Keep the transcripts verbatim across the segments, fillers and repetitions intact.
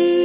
घास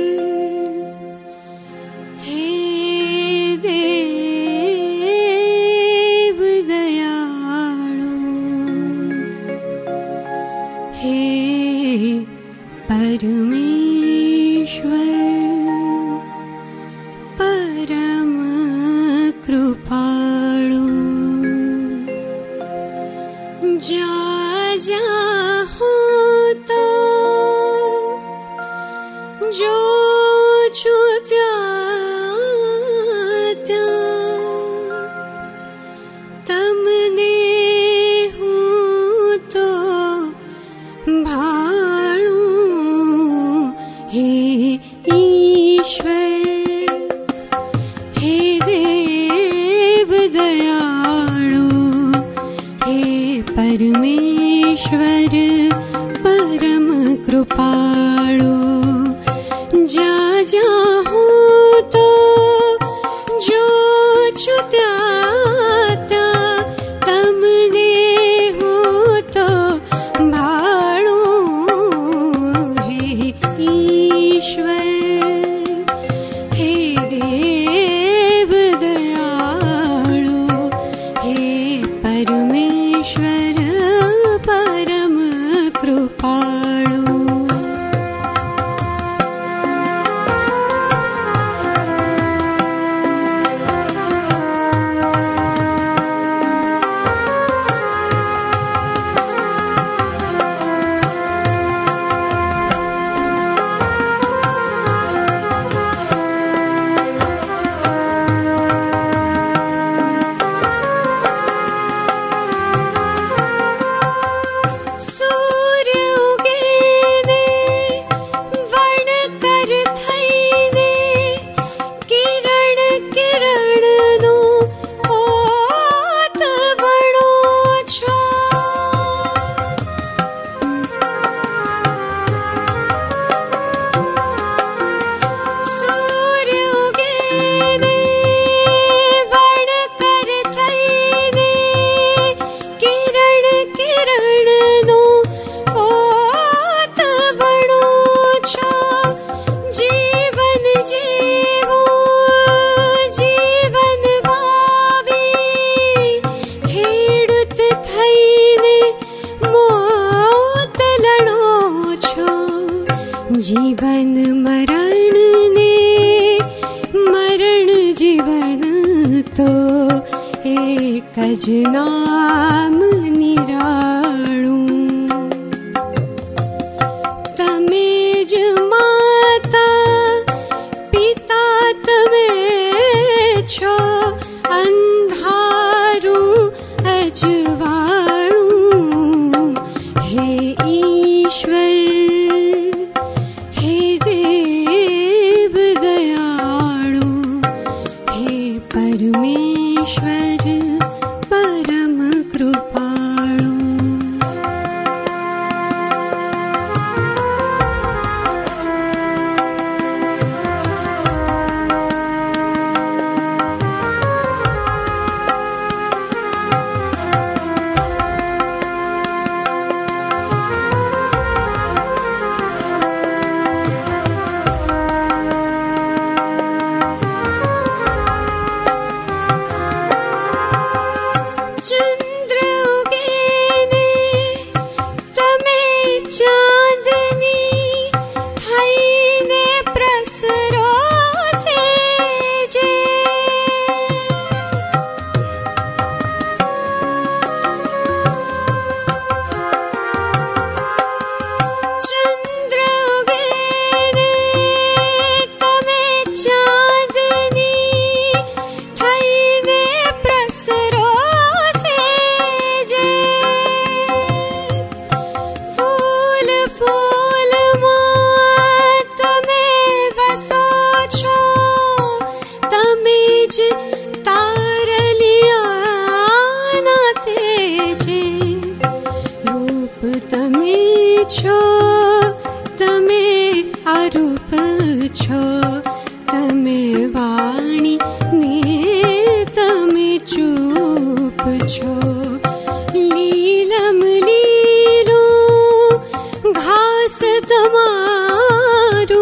तमारू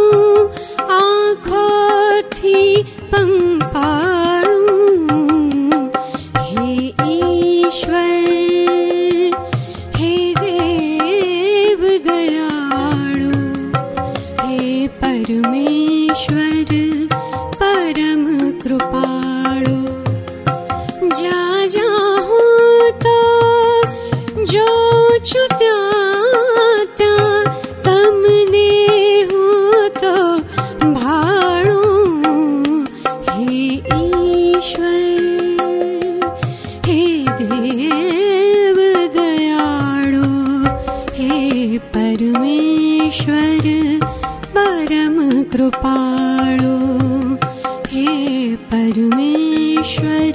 परमेश्वर,